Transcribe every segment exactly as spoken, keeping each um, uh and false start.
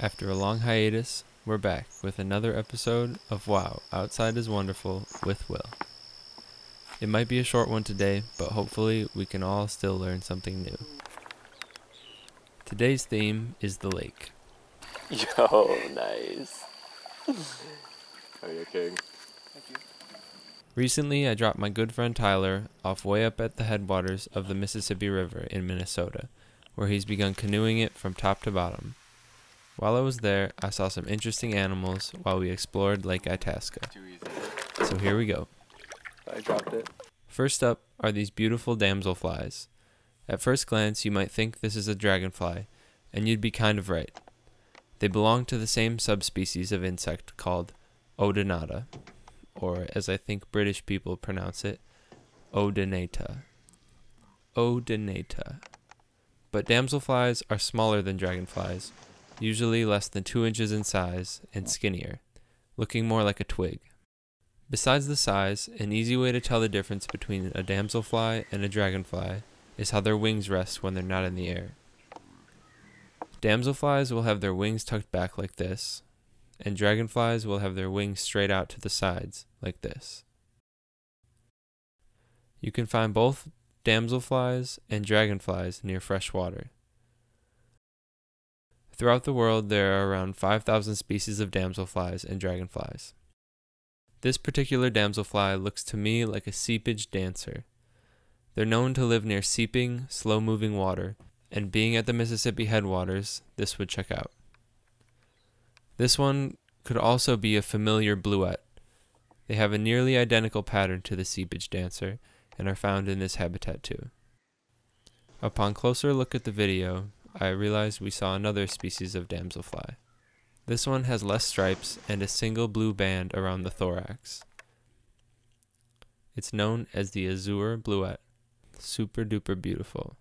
After a long hiatus, we're back with another episode of Wow, Outside is Wonderful with Will. It might be a short one today, but hopefully we can all still learn something new. Today's theme is the lake. Yo, nice. Are you okay? Thank you. Recently, I dropped my good friend Tyler off way up at the headwaters of the Mississippi River in Minnesota, where he's begun canoeing it from top to bottom. While I was there, I saw some interesting animals while we explored Lake Itasca. So here we go. I dropped it. First up are these beautiful damselflies. At first glance, you might think this is a dragonfly, and you'd be kind of right. They belong to the same subspecies of insect called Odonata, or as I think British people pronounce it, Odonata. Odonata. But damselflies are smaller than dragonflies, usually less than two inches in size and skinnier, looking more like a twig. Besides the size, an easy way to tell the difference between a damselfly and a dragonfly is how their wings rest when they're not in the air. Damselflies will have their wings tucked back like this, and dragonflies will have their wings straight out to the sides, like this. You can find both damselflies and dragonflies near fresh water. Throughout the world, there are around five thousand species of damselflies and dragonflies. This particular damselfly looks to me like a seepage dancer. They're known to live near seeping, slow-moving water, and being at the Mississippi headwaters, this would check out. This one could also be a familiar bluet. They have a nearly identical pattern to the seepage dancer and are found in this habitat too. Upon closer look at the video, I realized we saw another species of damselfly. This one has less stripes and a single blue band around the thorax. It's known as the Azure Bluet. Super duper beautiful.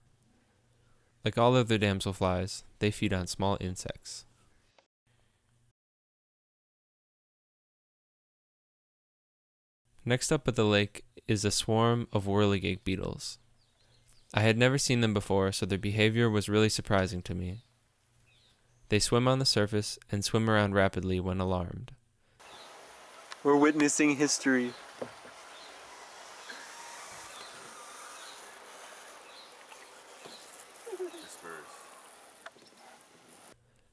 Like all other damselflies, they feed on small insects. Next up at the lake is a swarm of whirligig beetles. I had never seen them before, so their behavior was really surprising to me. They swim on the surface and swim around rapidly when alarmed. We're witnessing history.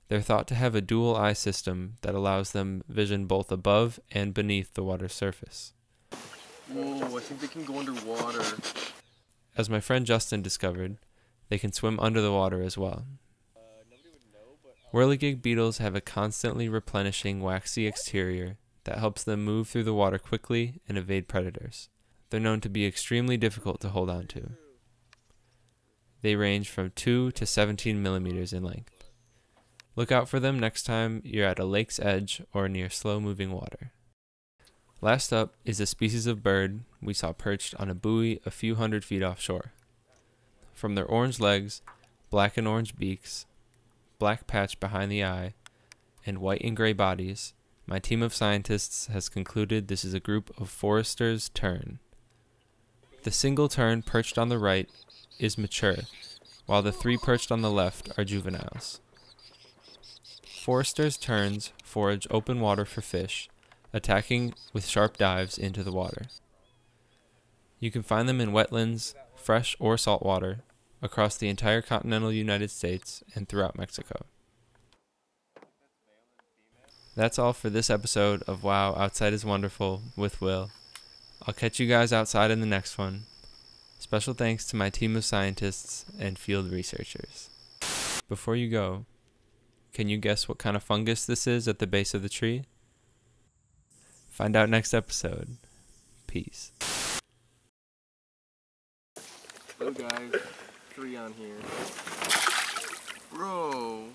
They're thought to have a dual eye system that allows them vision both above and beneath the water surface. Whoa, I think they can go underwater. As my friend Justin discovered, they can swim under the water as well. Uh, nobody would know, but whirligig beetles have a constantly replenishing waxy exterior that helps them move through the water quickly and evade predators. They're known to be extremely difficult to hold on to. They range from two to seventeen millimeters in length. Look out for them next time you're at a lake's edge or near slow-moving water. Last up is a species of bird we saw perched on a buoy a few hundred feet offshore. From their orange legs, black and orange beaks, black patch behind the eye, and white and gray bodies, my team of scientists has concluded this is a group of Forster's tern. The single tern perched on the right is mature, while the three perched on the left are juveniles. Forster's terns forage open water for fish, attacking with sharp dives into the water. You can find them in wetlands, fresh or saltwater, across the entire continental United States and throughout Mexico. That's all for this episode of Wow, Outside is Wonderful with Will. I'll catch you guys outside in the next one. Special thanks to my team of scientists and field researchers. Before you go, can you guess what kind of fungus this is at the base of the tree? Find out next episode. Peace. Hello guys, three on here. Bro.